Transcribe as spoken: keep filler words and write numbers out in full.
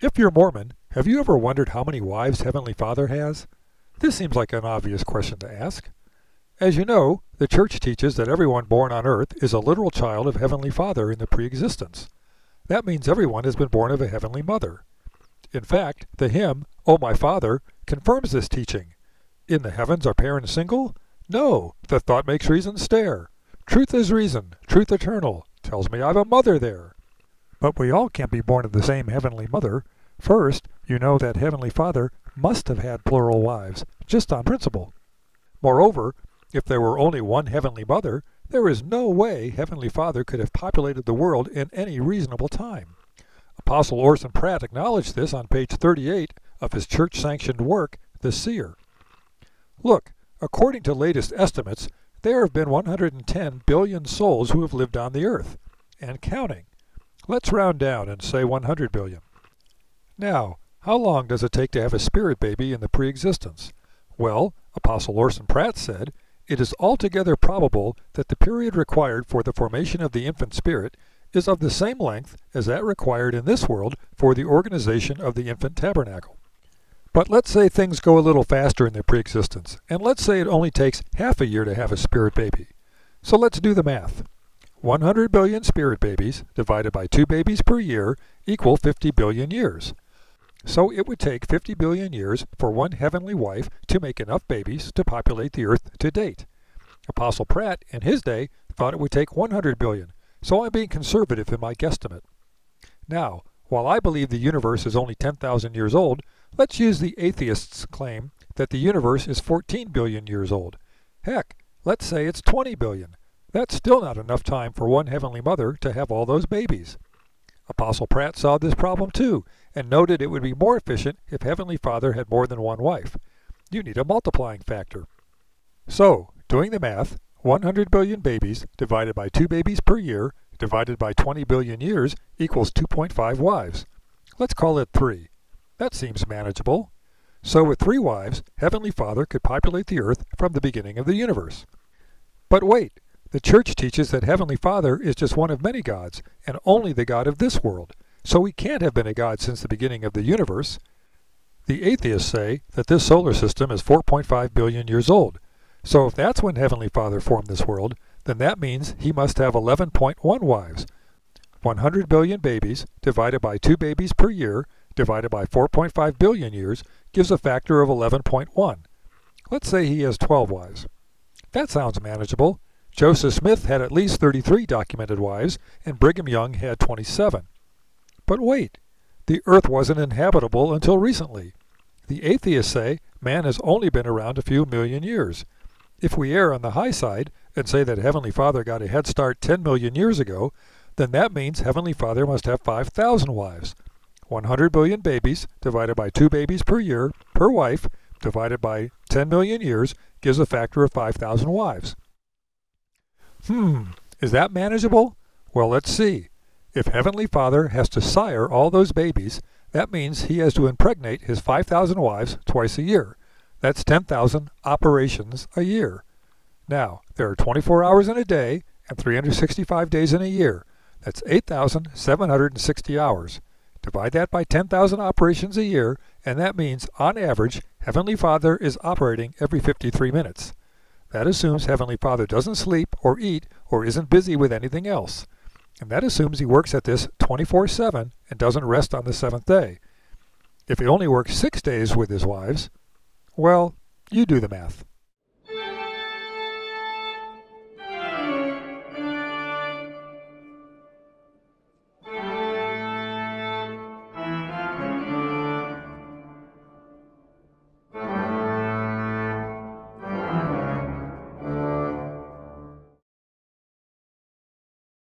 If you're Mormon, have you ever wondered how many wives Heavenly Father has? This seems like an obvious question to ask. As you know, the Church teaches that everyone born on earth is a literal child of Heavenly Father in the pre-existence. That means everyone has been born of a Heavenly Mother. In fact, the hymn, "O My Father," confirms this teaching. In the heavens are parents single? No, the thought makes reason stare. Truth is reason, truth eternal, tells me I've a mother there. But we all can't be born of the same Heavenly Mother. First, you know that Heavenly Father must have had plural wives, just on principle. Moreover, if there were only one Heavenly Mother, there is no way Heavenly Father could have populated the world in any reasonable time. Apostle Orson Pratt acknowledged this on page thirty-eight of his church-sanctioned work, The Seer. Look, according to latest estimates, there have been one hundred ten billion souls who have lived on the earth, and counting. Let's round down and say one hundred billion. Now, how long does it take to have a spirit baby in the pre-existence? Well, Apostle Orson Pratt said, it is altogether probable that the period required for the formation of the infant spirit is of the same length as that required in this world for the organization of the infant tabernacle. But let's say things go a little faster in the pre-existence, and let's say it only takes half a year to have a spirit baby. So let's do the math. one hundred billion spirit babies divided by two babies per year equal fifty billion years. So it would take fifty billion years for one heavenly wife to make enough babies to populate the earth to date. Apostle Pratt, in his day, thought it would take one hundred billion, so I'm being conservative in my guesstimate. Now, while I believe the universe is only ten thousand years old, let's use the atheists' claim that the universe is fourteen billion years old. Heck, let's say it's twenty billion. That's still not enough time for one Heavenly Mother to have all those babies. Apostle Pratt saw this problem too, and noted it would be more efficient if Heavenly Father had more than one wife. You need a multiplying factor. So, doing the math, one hundred billion babies divided by two babies per year divided by twenty billion years equals two point five wives. Let's call it three. That seems manageable. So with three wives, Heavenly Father could populate the earth from the beginning of the universe. But wait! The Church teaches that Heavenly Father is just one of many gods, and only the God of this world, so he can't have been a god since the beginning of the universe. The atheists say that this solar system is four point five billion years old, so if that's when Heavenly Father formed this world, then that means he must have eleven point one wives. one hundred billion babies divided by two babies per year divided by four point five billion years gives a factor of eleven point one. Let's say he has twelve wives. That sounds manageable. Joseph Smith had at least thirty-three documented wives, and Brigham Young had twenty-seven. But wait, the earth wasn't inhabitable until recently. The atheists say man has only been around a few million years. If we err on the high side and say that Heavenly Father got a head start ten million years ago, then that means Heavenly Father must have five thousand wives. one hundred billion babies divided by two babies per year per wife divided by ten million years gives a factor of five thousand wives. Hmm, is that manageable? Well, let's see. If Heavenly Father has to sire all those babies, that means he has to impregnate his five thousand wives twice a year. That's ten thousand operations a year. Now, there are twenty-four hours in a day and three hundred sixty-five days in a year. That's eight thousand seven hundred sixty hours. Divide that by ten thousand operations a year, and that means, on average, Heavenly Father is operating every fifty-three minutes. That assumes Heavenly Father doesn't sleep or eat or isn't busy with anything else. And that assumes he works at this twenty-four seven and doesn't rest on the seventh day. If he only works six days with his wives, well, you do the math.